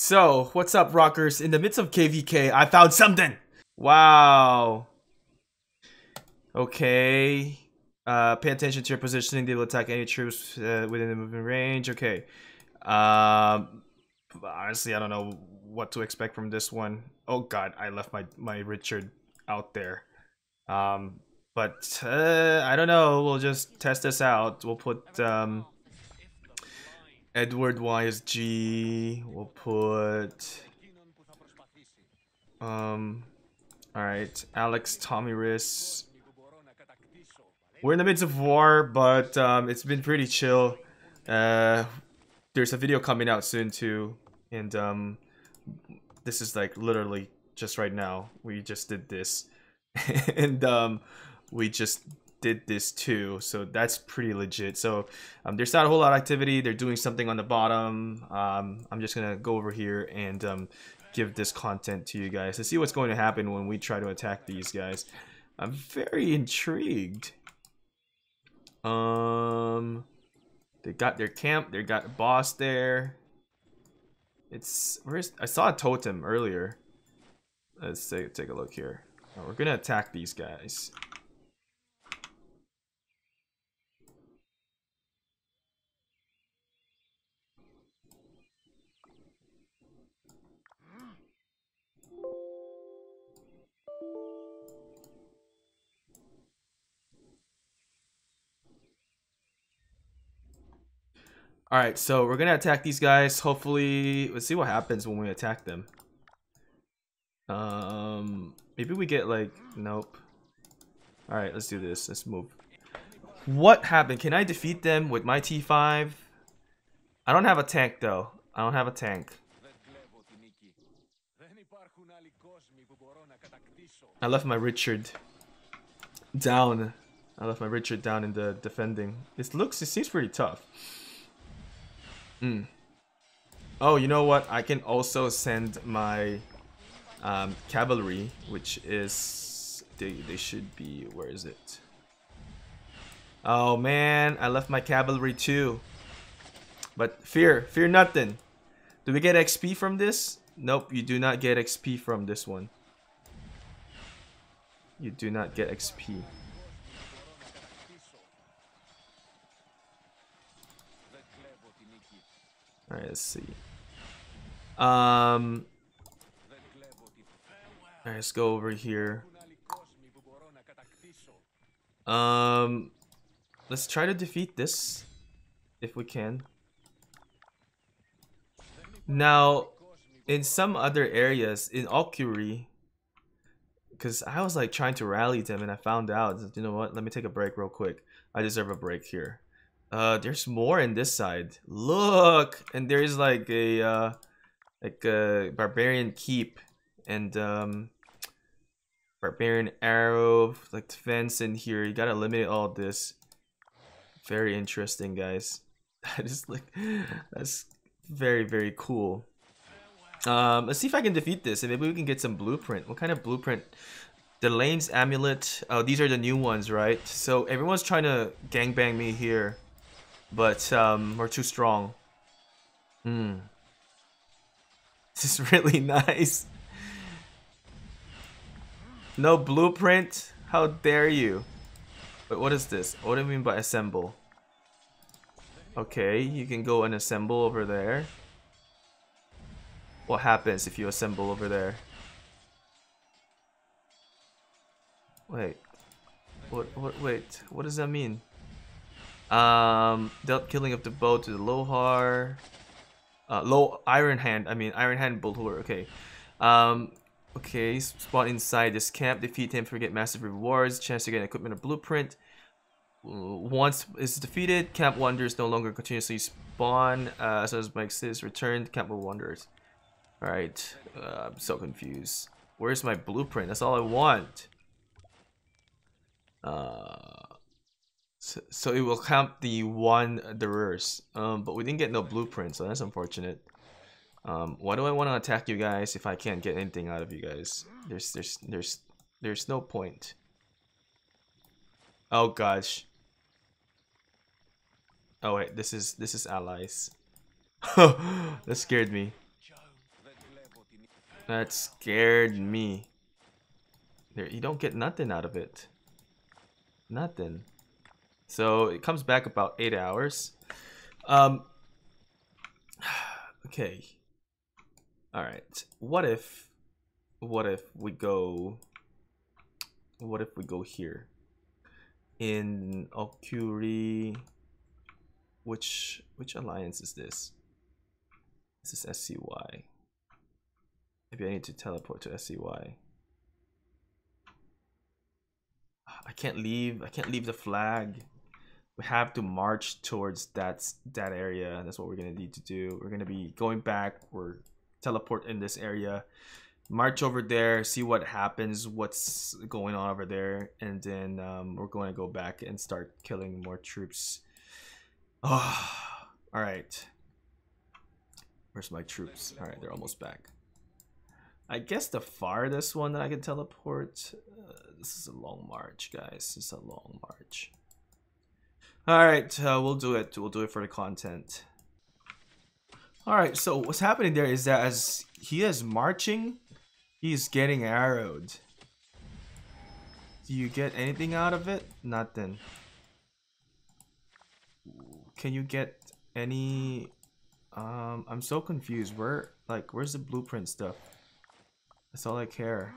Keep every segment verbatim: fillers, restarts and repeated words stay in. So, what's up, rockers? In the midst of K V K, I found something! Wow. Okay. Uh, pay attention to your positioning. They will attack any troops uh, within the movement range. Okay. Um, honestly, I don't know what to expect from this one. Oh god, I left my, my Richard out there. Um, but, uh, I don't know. We'll just test this out. We'll put, um... Edward Y S G, we'll put, um, alright, Alex Tomyris. We're in the midst of war, but um, it's been pretty chill. Uh, there's a video coming out soon too, and um, this is like literally just right now. We just did this, and um, we just did this too, so that's pretty legit. So um, there's not a whole lot of activity. They're doing something on the bottom. um, I'm just gonna go over here and um, give this content to you guys to see what's going to happen when we try to attack these guys. I'm very intrigued. Um, they got their camp, they got a boss there. It's where's I saw a totem earlier. Let's take, take a look here. Oh, we're gonna attack these guys. Alright, so we're gonna attack these guys. Hopefully, let's see what happens when we attack them. Um, maybe we get like, nope. Alright, let's do this. Let's move. What happened? Can I defeat them with my T five? I don't have a tank though. I don't have a tank. I left my Richard down. I left my Richard down in the defending. This looks, it seems pretty tough. Mm. Oh, you know what? I can also send my um, cavalry, which is they, they should be. Where is it? Oh man, I left my cavalry too. But fear, fear nothing. Do we get X P from this? Nope, you do not get X P from this one. You do not get X P. Alright, let's see. Um, Alright, let's go over here. Um, let's try to defeat this, if we can. Now, in some other areas, in Okiri, because I was like trying to rally them and I found out, you know what, let me take a break real quick. I deserve a break here. Uh, there's more in this side. Look, and there's like a uh, like a barbarian keep and um, barbarian arrow, like defense in here. You gotta eliminate all this. Very interesting, guys. That is like that's very very cool. Um, let's see if I can defeat this, and maybe we can get some blueprint. What kind of blueprint? Delane's amulet. Oh, these are the new ones, right? So everyone's trying to gangbang me here. But um, we're too strong. Hmm. This is really nice. No blueprint? How dare you? But what is this? What do I mean by assemble? Okay, you can go and assemble over there. What happens if you assemble over there? Wait. What, what, wait. What does that mean? Um, dealt killing of the bow to the Lohar. Uh, low Iron Hand. I mean, Iron Hand Bulhur. Okay. Um, okay. Spawn inside this camp. Defeat him. Forget massive rewards. Chance to get equipment or blueprint. Once it's defeated, camp wanders no longer continuously spawn. Uh, as soon as Mike says returned, camp will wanders. All right. Uh, I'm so confused. Where's my blueprint? That's all I want. Uh. So, so it will count the one diverse, um, but we didn't get no blueprint, so that's unfortunate. Um, why do I want to attack you guys if I can't get anything out of you guys? There's, there's, there's, there's no point. Oh gosh. Oh wait, this is this is allies. That scared me. That scared me. There, you don't get nothing out of it. Nothing. So it comes back about eight hours. Um, okay. All right. What if, what if we go, what if we go here in Okiri? Which, which alliance is this? This is S C Y. Maybe I need to teleport to S C Y. I can't leave. I can't leave the flag. We have to march towards that that area. That's what we're gonna need to do. We're gonna be going back. We're teleport in this area, march over there, see what happens, what's going on over there, and then um, we're going to go back and start killing more troops. Oh, all right. Where's my troops? All right, they're almost back. I guess the farthest one that I can teleport. Uh, this is a long march, guys. It's a long march. All right, uh, we'll do it. We'll do it for the content. All right. So what's happening there is that as he is marching, he's getting arrowed. Do you get anything out of it? Nothing. Can you get any? Um, I'm so confused. Where, like, where's the blueprint stuff? That's all I care.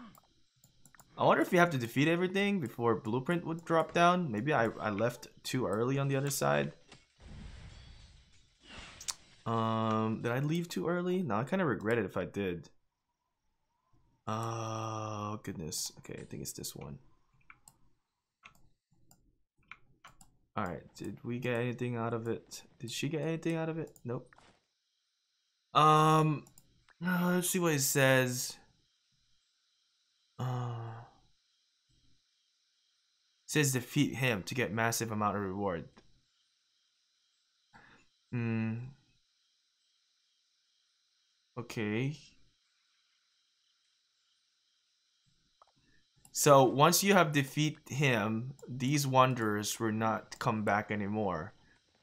I wonder if you have to defeat everything before blueprint would drop down. Maybe I, I left too early on the other side. Um, did I leave too early? No, I kind of regret it if I did. Oh, goodness. Okay, I think it's this one. Alright, did we get anything out of it? Did she get anything out of it? Nope. Um, let's see what it says. Uh, it says defeat him to get massive amount of reward. Hmm. Okay. So once you have defeat him, these wanderers will not come back anymore.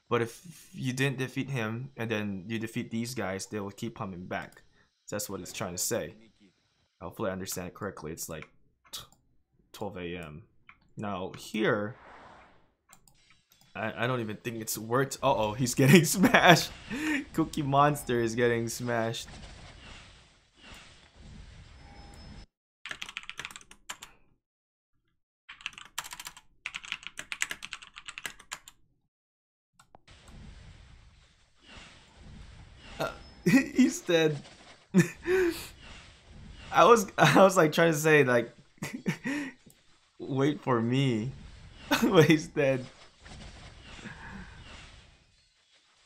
But if you didn't defeat him and then you defeat these guys, they will keep coming back. So that's what it's trying to say. Hopefully I understand it correctly. It's like twelve A M Now here, I, I don't even think it's worked. Uh oh, he's getting smashed. Cookie Monster is getting smashed. Uh, he's dead. I was I was like trying to say like wait for me, but he's dead.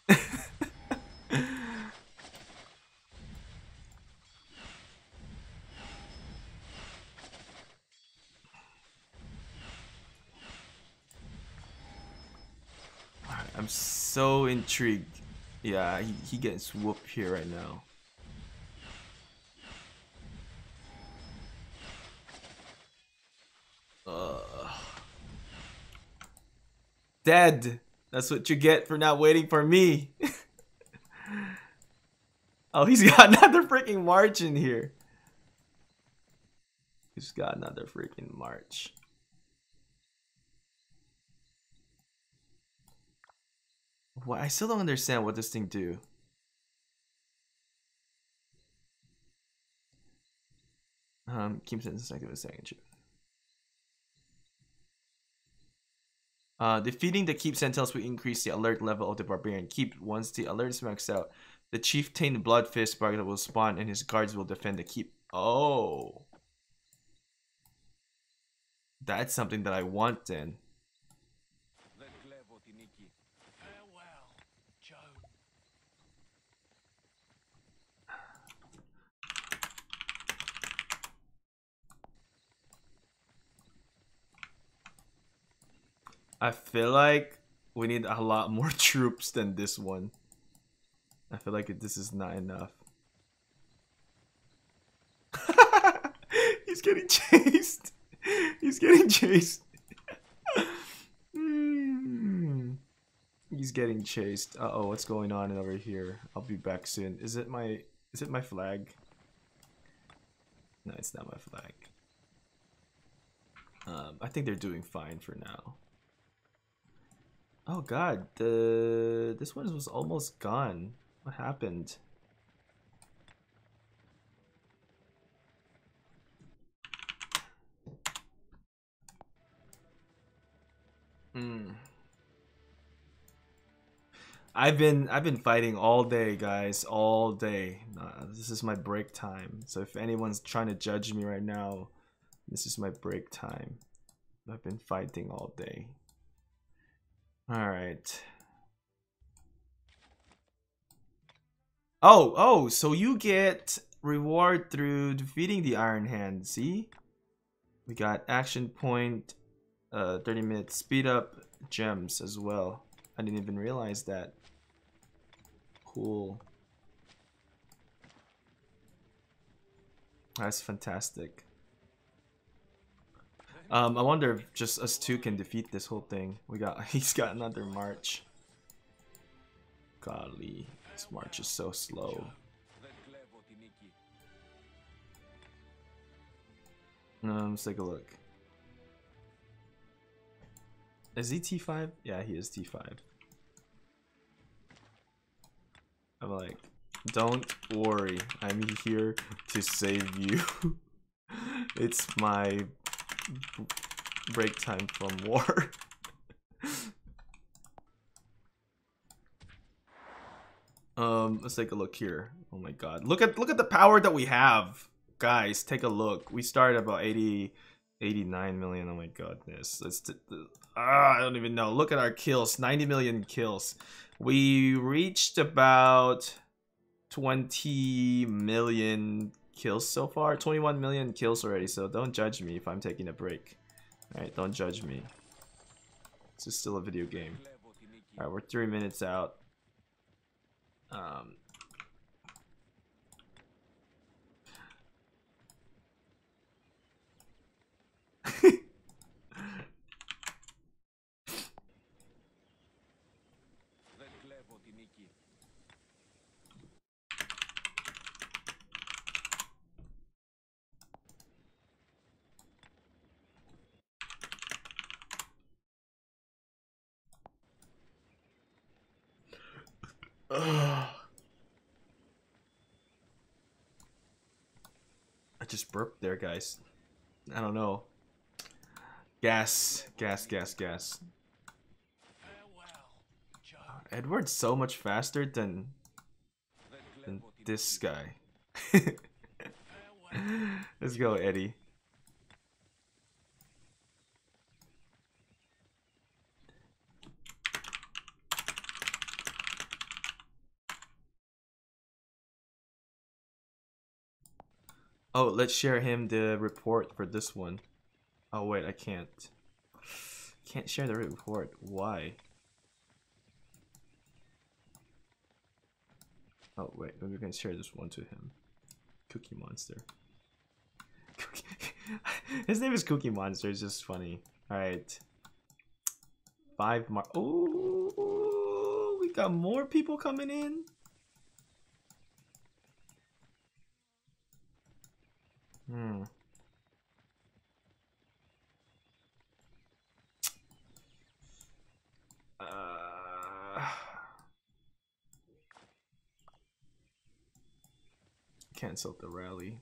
I'm so intrigued. Yeah, he, he gets whooped here right now. Dead. That's what you get for not waiting for me. Oh, he's got another freaking march in here. He's got another freaking march. What? I still don't understand what this thing do. Um, keeps it in a second of a second. Uh, defeating the Keep Sentinels will increase the alert level of the Barbarian Keep. Once the alert smacks out, the Chieftain Blood Fist Bargainer will spawn and his guards will defend the Keep. Oh. That's something that I want then. I feel like we need a lot more troops than this one. I feel like this is not enough. He's getting chased. He's getting chased. mm. He's getting chased. Uh oh, what's going on over here? I'll be back soon. Is it my is it my flag? No, it's not my flag. Um, I think they're doing fine for now. Oh god, the this one was almost gone. What happened? Hmm. I've been I've been fighting all day, guys, all day. Nah, this is my break time. So if anyone's trying to judge me right now, this is my break time. I've been fighting all day. All right. Oh, oh, so you get reward through defeating the Iron Hand. See? We got action point, uh thirty minute speed up gems as well. I didn't even realize that. Cool. That's fantastic. Um, I wonder if just us two can defeat this whole thing. We got, he's got another march. Golly, this march is so slow. Um, let's take a look. Is he T five? Yeah, he is T five. I'm like, don't worry, I'm here to save you. It's my break time from war. um, let's take a look here. Oh my god, look at look at the power that we have, guys. Take a look. We started about eighty. eighty-nine million. Oh my goodness. Let's t t ah, I don't even know. Look at our kills. ninety million kills. We reached about twenty million kills so far. twenty-one million kills already. So don't judge me if I'm taking a break. Alright, don't judge me. This is still a video game. Alright, we're three minutes out. Um... I just burped there, guys. I don't know. Gas, gas, gas, gas. Edward's so much faster than, than this guy. Let's go, Eddie. Oh, let's share him the report for this one. Oh wait, I can't. Can't share the report. Why? Oh wait, we can share this one to him. Cookie Monster. Cookie. His name is Cookie Monster. It's just funny. All right. Five more. Oh, we got more people coming in. Hmm. Uh, cancel the rally.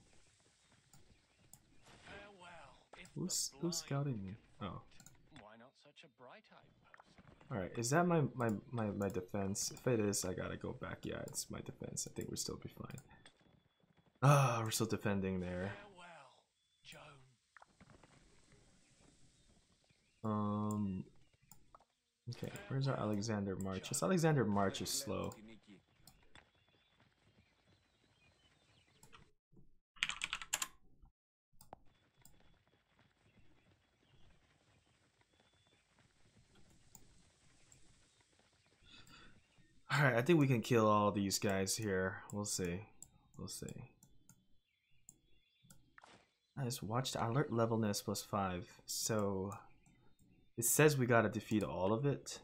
Who's who's scouting me? Oh. Why not such a bright eye? All right, is that my, my my my defense? If it is, I gotta go back. Yeah, it's my defense. I think we'll still be fine. Ah, oh, we're still defending there. Um. Okay, where's our Alexander march? This Alexander march is slow. All right, I think we can kill all these guys here. We'll see. We'll see. I just watched alert levelness plus five. So. It says we gotta defeat all of it.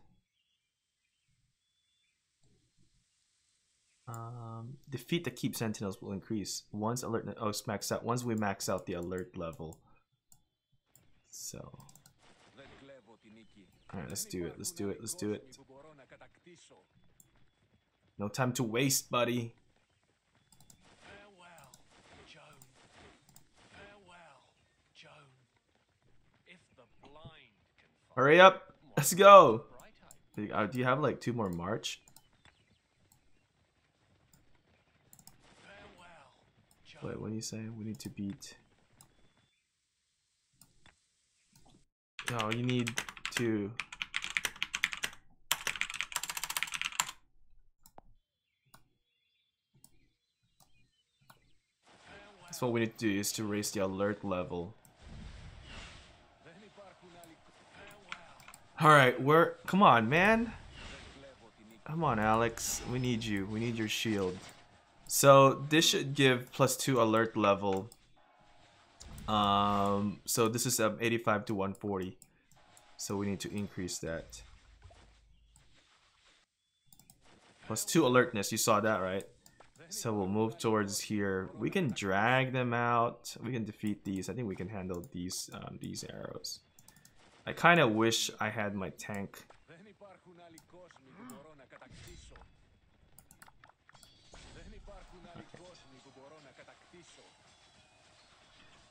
Um, defeat the keep sentinels will increase once alert. Oh, max out once we max out the alert level. So, all right, let's do it. Let's do it. Let's do it. No time to waste, buddy. Farewell, Joan. Farewell, Joan. If the blind can find. Hurry up. Let's go. Do you have like two more March? Wait, what do you say? We need to beat. No, you need to. That's what we need to do, is to raise the alert level. Alright, we're. Come on, man. Come on, Alex. We need you. We need your shield. So this should give plus two alert level. Um, so this is um, eighty-five to one forty. So we need to increase that. Plus two alertness. You saw that, right? So we'll move towards here. We can drag them out. We can defeat these. I think we can handle these um, these arrows. I kind of wish I had my tank.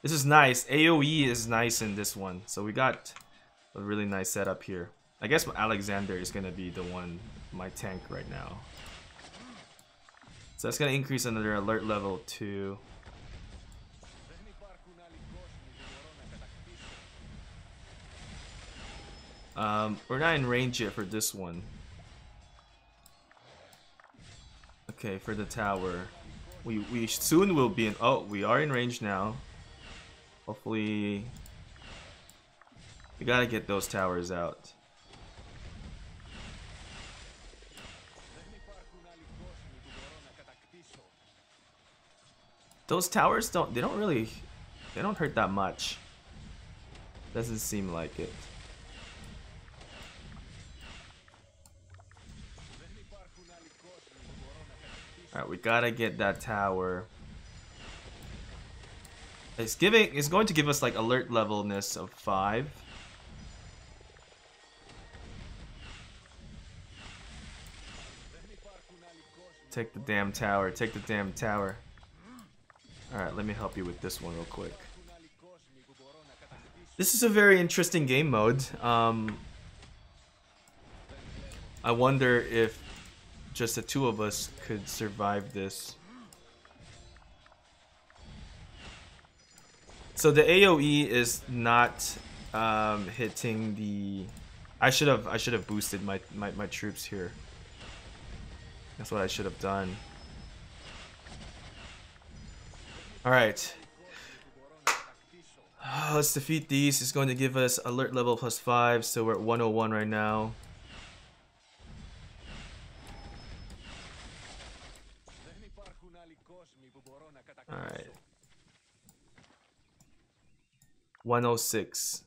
This is nice. AoE is nice in this one. So we got a really nice setup here. I guess Alexander is going to be the one, my tank right now. So that's going to increase another alert level to... Um, we're not in range yet for this one. Okay, for the tower. We, we soon will be in... Oh, we are in range now. Hopefully, we gotta get those towers out. Those towers don't, they don't really, they don't hurt that much. Doesn't seem like it. Alright, we gotta get that tower. It's giving. It's going to give us like alert levelness of five. Take the damn tower. Take the damn tower. All right, let me help you with this one real quick. This is a very interesting game mode. Um, I wonder if just the two of us could survive this. So the AoE is not um, hitting the. I should have I should have boosted my, my my troops here. That's what I should have done. All right, oh, let's defeat these. It's going to give us alert level plus five, so we're at one oh one right now. All right. one oh six.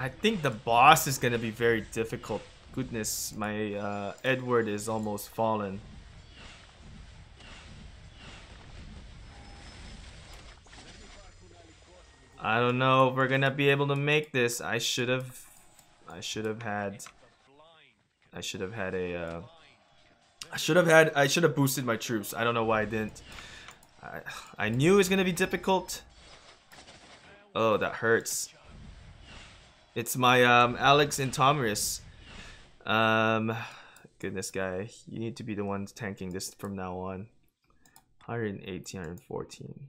I think the boss is gonna be very difficult. Goodness, my uh, Edward is almost fallen. I don't know if we're gonna be able to make this. I should have, I should have had, I should have had a, uh, I should have had, I should have boosted my troops. I don't know why I didn't. I, I knew it was gonna be difficult. Oh, that hurts. It's my um, Alex and Tomyris. Um, goodness, guy, you need to be the one tanking this from now on. one eighteen, one fourteen.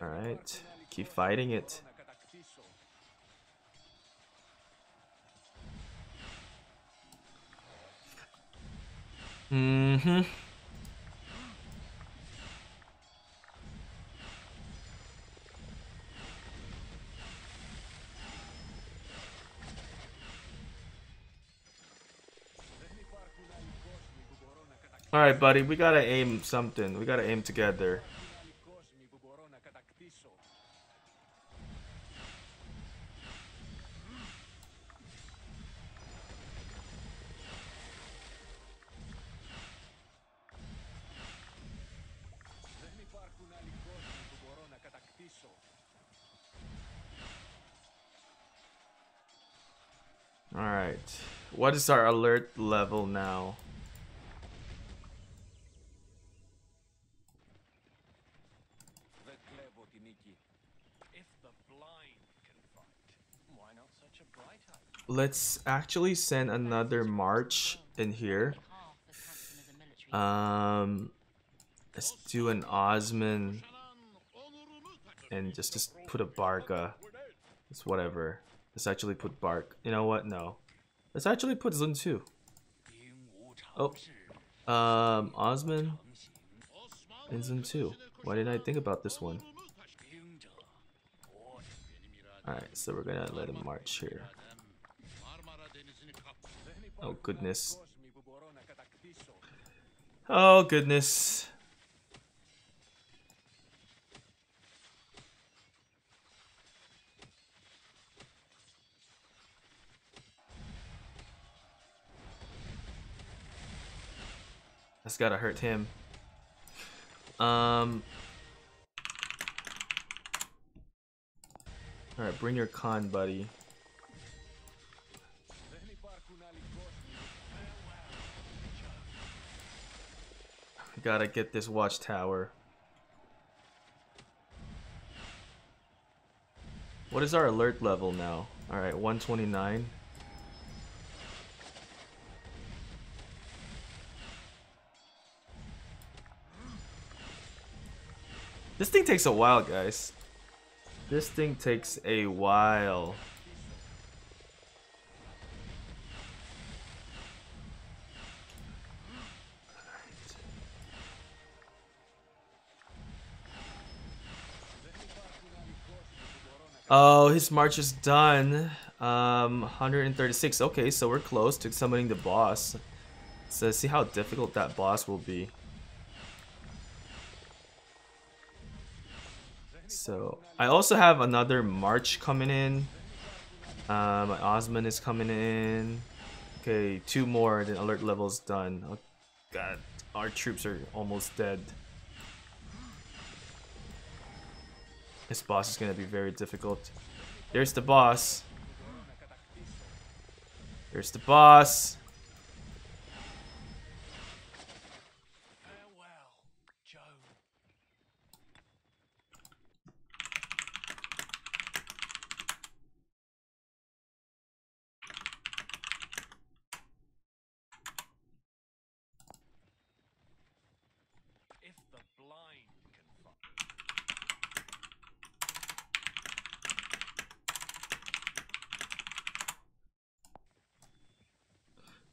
All right, keep fighting it. Mm-hmm. All right, buddy, we gotta aim something. We gotta aim together. Alright, what is our alert level now? The clever Nikki. If the blind can fight, why not such a bright eye? Let's actually send another march in here. Um, let's do an Osman and just, just put a Barca. It's whatever. Let's actually put Bark. You know what? No. Let's actually put Zun two. Oh. Um, Osman and Zun two. Why didn't I think about this one? Alright, so we're gonna let him march here. Oh, goodness. Oh, goodness. That's gotta hurt him. Um, Alright, bring your con, buddy. We gotta get this watchtower. What is our alert level now? Alright, one twenty-nine. This thing takes a while, guys. This thing takes a while. Oh, his march is done. Um, one hundred thirty-six. Okay, so we're close to summoning the boss. So see how difficult that boss will be. So I also have another march coming in. Uh, my Osman is coming in. Okay, two more, then alert level's done. Oh god, our troops are almost dead. This boss is gonna be very difficult. There's the boss. There's the boss.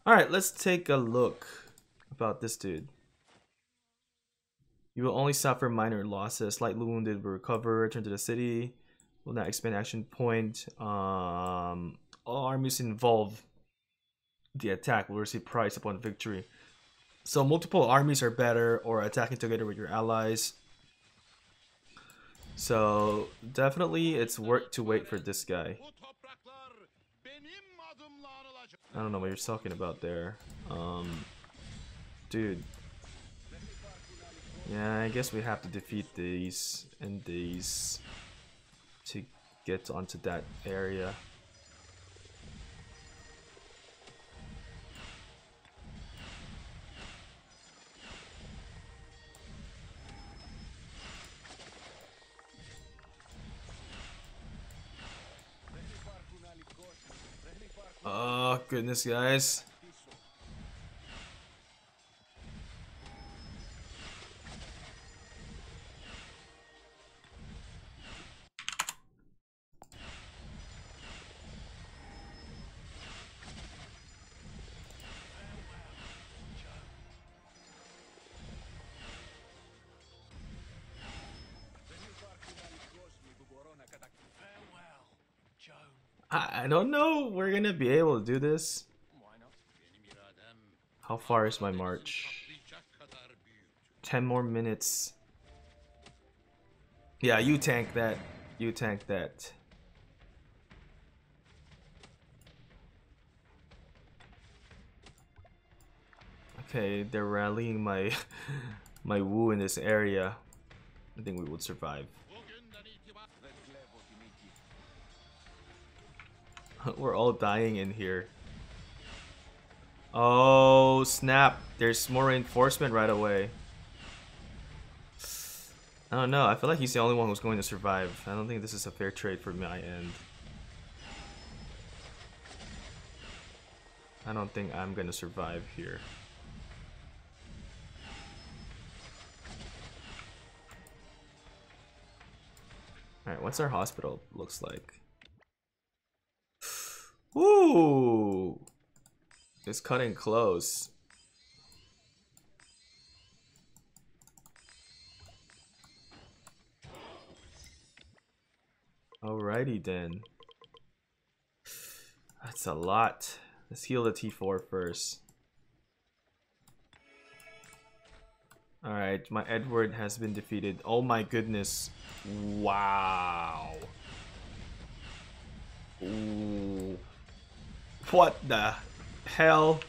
Alright, let's take a look about this dude. You will only suffer minor losses. Slightly wounded will recover, return to the city. Will not expend action point. Um, all armies involved the attack will receive prize upon victory. So multiple armies are better, or attacking together with your allies. So definitely it's worth to wait for this guy. I don't know what you're talking about there. Um, dude. Yeah, I guess we have to defeat these and these to get onto that area. Oh goodness, guys. I don't know if we're gonna be able to do this. How far is my march? ten more minutes. Yeah, you tank that. You tank that. Okay, they're rallying my my Wu in this area. I think we would survive. We're all dying in here. Oh snap, there's more reinforcement right away. I don't know, I feel like he's the only one who's going to survive. I don't think this is a fair trade for my end. I don't think I'm gonna survive here. Alright, what's our hospital looks like? Ooh! It's cutting close. Alrighty then. That's a lot. Let's heal the T four first. Alright, my Edward has been defeated. Oh my goodness. Wow. Ooh. What the hell?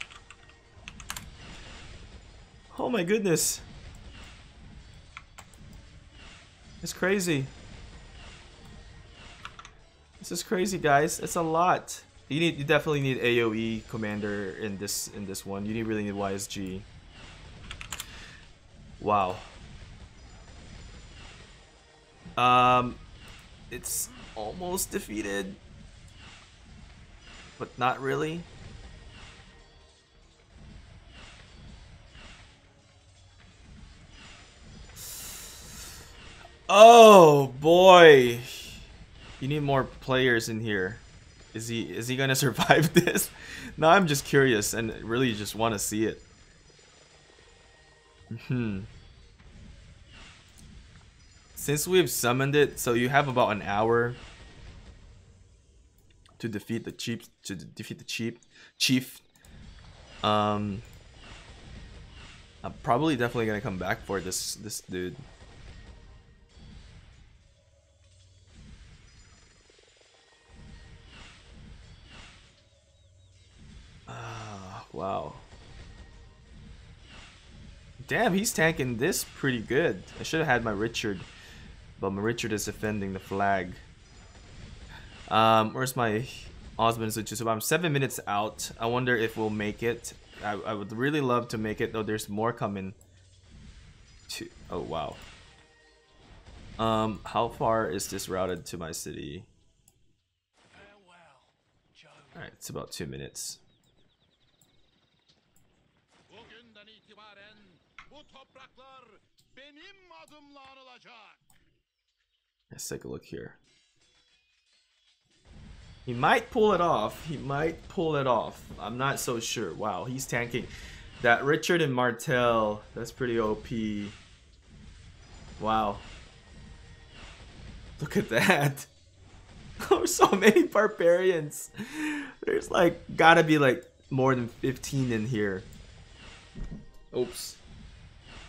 Oh my goodness. It's crazy. This is crazy, guys. It's a lot. You need you definitely need A O E commander in this in this one. You need really need Y S G. Wow. Um it's almost defeated. But not really. Oh boy. You need more players in here. Is he is he gonna survive this? No, I'm just curious and really just wanna see it. Hmm. Since we've summoned it, so you have about an hour to defeat the chief to defeat the chief chief. Um I'm probably definitely gonna come back for this this dude. Ah, uh, wow. Damn, he's tanking this pretty good. I should have had my Richard, but my Richard is defending the flag. Um, where's my Osman? So I'm seven minutes out. I wonder if we'll make it. I, I would really love to make it. Oh, there's more coming. To oh wow. Um, how far is this routed to my city? All right, it's about two minutes. Let's take a look here. He might pull it off. He might pull it off. I'm not so sure. Wow, he's tanking. That Richard and Martel, that's pretty O P. Wow. Look at that. Oh, so many barbarians. There's like, gotta be like more than fifteen in here. Oops.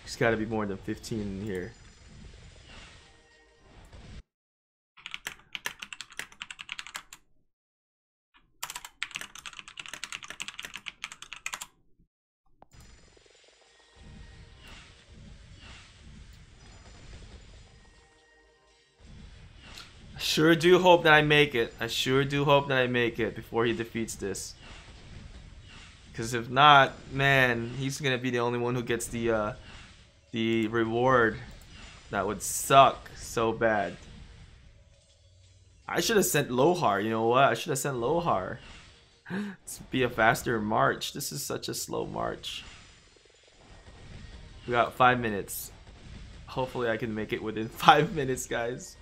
There's gotta be more than fifteen in here. Sure do hope that I make it. I sure do hope that I make it before he defeats this. Because if not, man, he's gonna be the only one who gets the uh, the reward. That would suck so bad. I should have sent Lohar. You know what? I should have sent Lohar. This would be a faster march. This is such a slow march. We got five minutes. Hopefully, I can make it within five minutes, guys.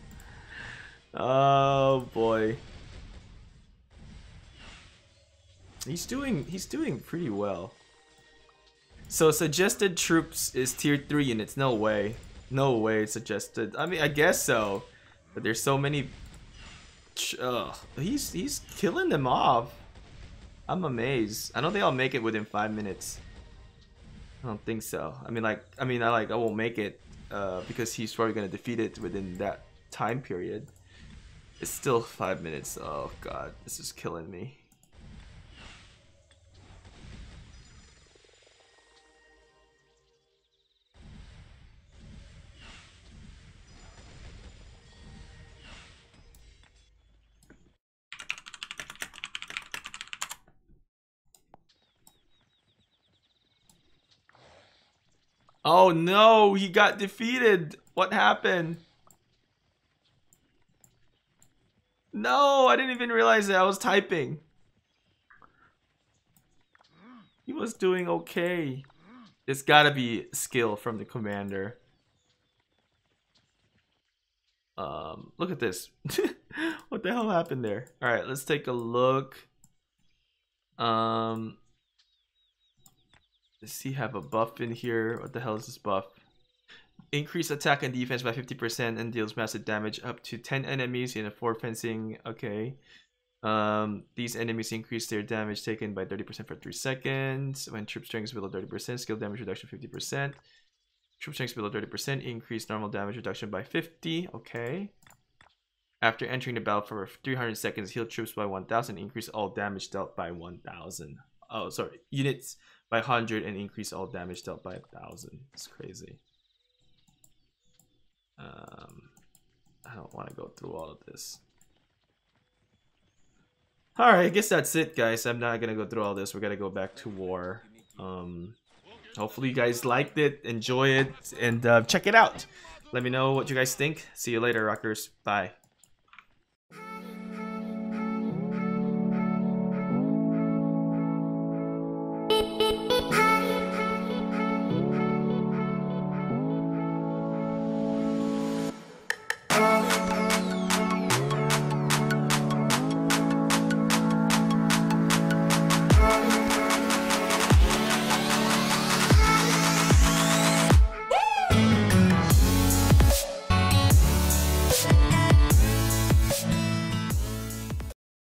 Oh boy, he's doing he's doing pretty well. So suggested troops is tier three units. No way, no way suggested. I mean, I guess so, but there's so many. Ugh. He's he's killing them off. I'm amazed. I don't think I'll make it within five minutes. I don't think so. I mean, like, I mean, I like, I won't make it uh, because he's probably gonna defeat it within that time period. It's still five minutes. Oh god, this is killing me. Oh no, he got defeated. What happened? No, I didn't even realize that I was typing. He was doing okay. It's gotta be skill from the commander. Um, look at this. What the hell happened there? All right, let's take a look. Um, Does he have a buff in here? What the hell is this buff? Increase attack and defense by fifty percent and deals massive damage up to ten enemies in a four fencing. Okay. Um, these enemies increase their damage taken by thirty percent for three seconds. When troop strength is below thirty percent, skill damage reduction fifty percent. Troop strength below thirty percent, increase normal damage reduction by fifty. Okay. After entering the battle for three hundred seconds, heal troops by one thousand, increase all damage dealt by one thousand. Oh, sorry. Units by one hundred and increase all damage dealt by one thousand. It's crazy. Um, I don't want to go through all of this. Alright, I guess that's it, guys. I'm not going to go through all this. We're going to go back to war. Um, hopefully you guys liked it, enjoy it, and uh, check it out. Let me know what you guys think. See you later, rockers. Bye.